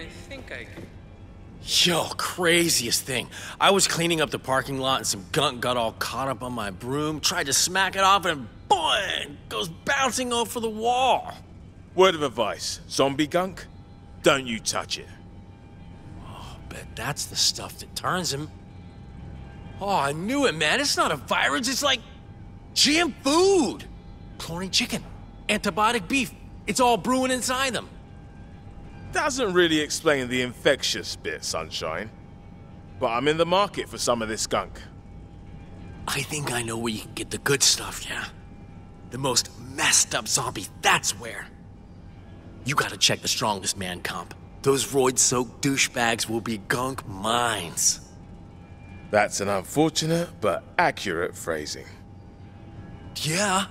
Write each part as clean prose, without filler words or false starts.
I think I can. Yo, craziest thing. I was cleaning up the parking lot and some gunk got all caught up on my broom, tried to smack it off and boing, goes bouncing over the wall. Word of advice, zombie gunk, don't you touch it. Oh, bet that's the stuff that turns him. Oh, I knew it, man. It's not a virus, it's like GM food. Chlorine chicken, antibiotic beef, it's all brewing inside them. Doesn't really explain the infectious bit, Sunshine. But I'm in the market for some of this gunk. I think I know where you can get the good stuff, yeah? The most messed up zombie, that's where. You gotta check the strongest man comp. Those roid-soaked douchebags will be gunk mines. That's an unfortunate but accurate phrasing. Yeah.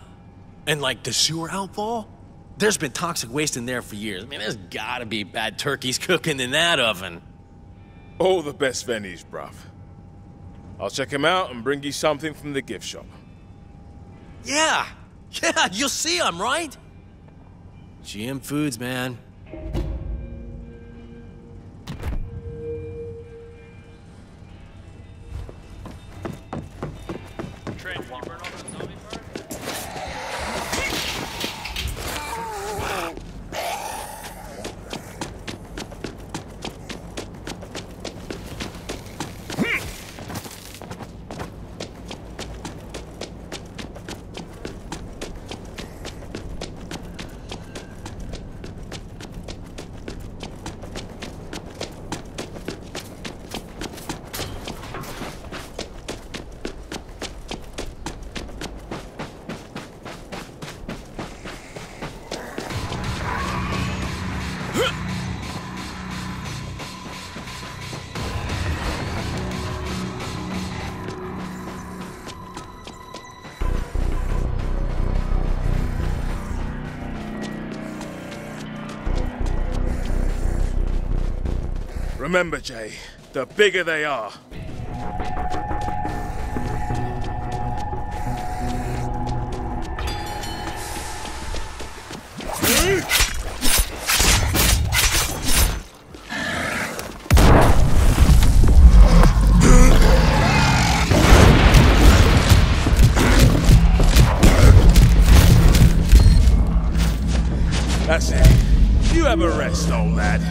And like the sewer outfall? There's been toxic waste in there for years. I mean, there's gotta be bad turkeys cooking in that oven. All the best venues, bruv. I'll check him out and bring you something from the gift shop. Yeah! Yeah, you'll see I'm right! GM Foods, man. Remember, Jay, the bigger they are, that's it. You have a rest, old lad.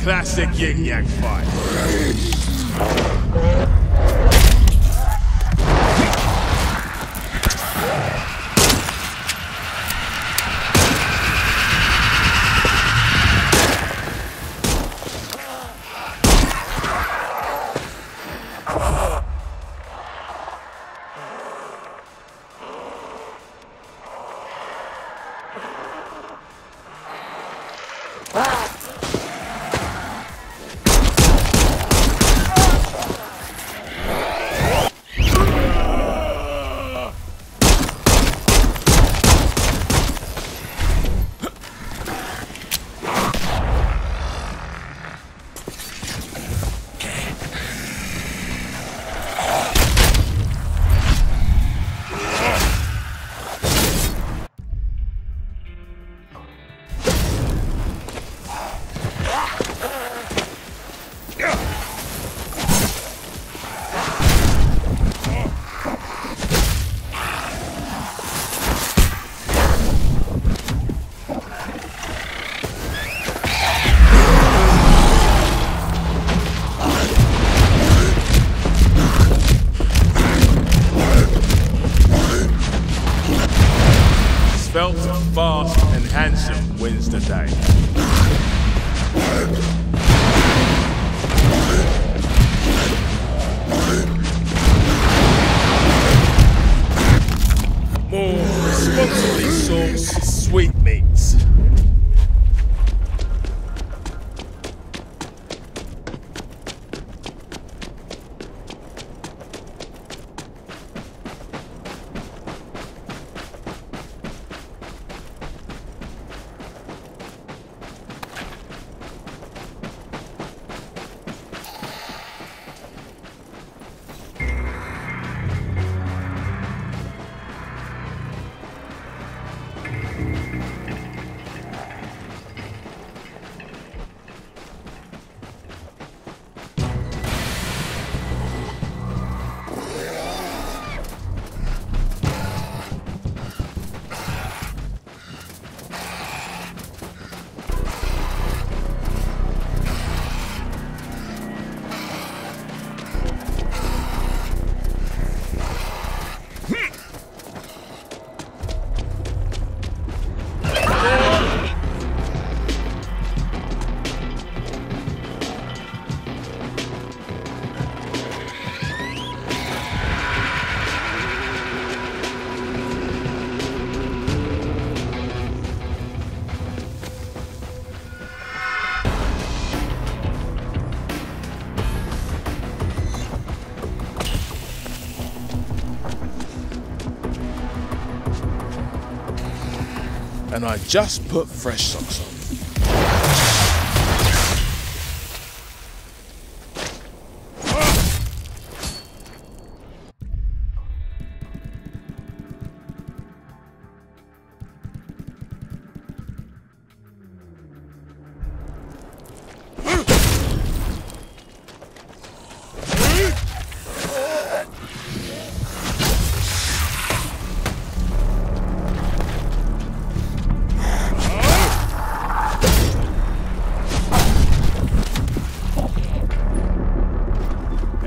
Classic yin-yang fight. Felt, fast, and handsome wins the day. More responsibly sourced sweetmeats. And I just put fresh socks on.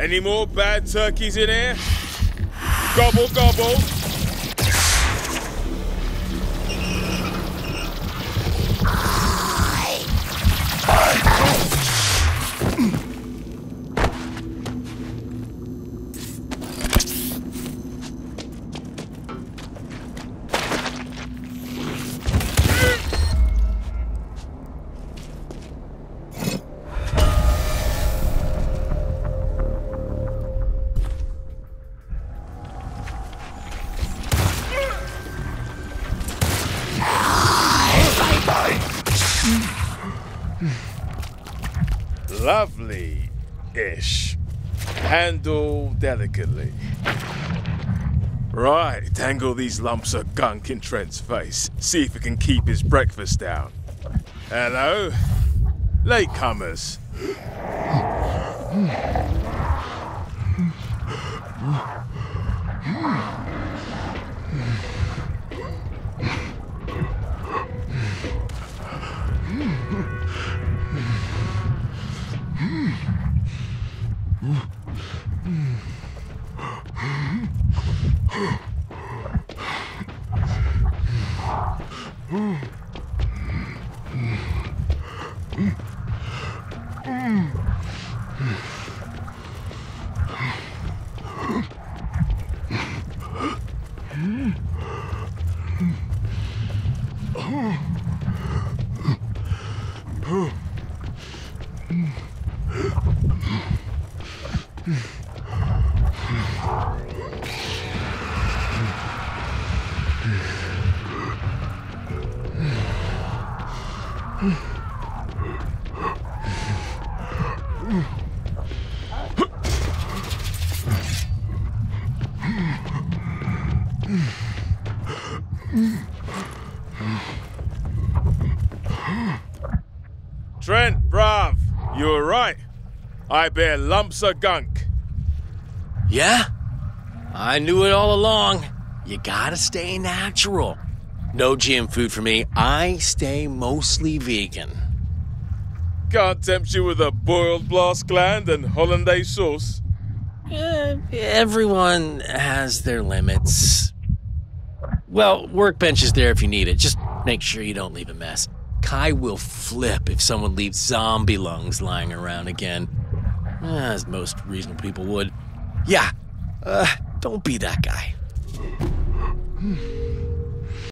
Any more bad turkeys in here? Gobble, gobble. Lovely-ish. Handled delicately. Right, tangle these lumps of gunk in Trent's face. See if he can keep his breakfast down. Hello? Latecomers. Trent, bruv, you were right. I bear lumps of gunk. Yeah? I knew it all along. You gotta stay natural. No GM food for me. I stay mostly vegan. Can't tempt you with a boiled blast gland and hollandaise sauce. Everyone has their limits. Well, workbench is there if you need it. Just make sure you don't leave a mess. Kai will flip if someone leaves zombie lungs lying around again. As most reasonable people would. Yeah, don't be that guy.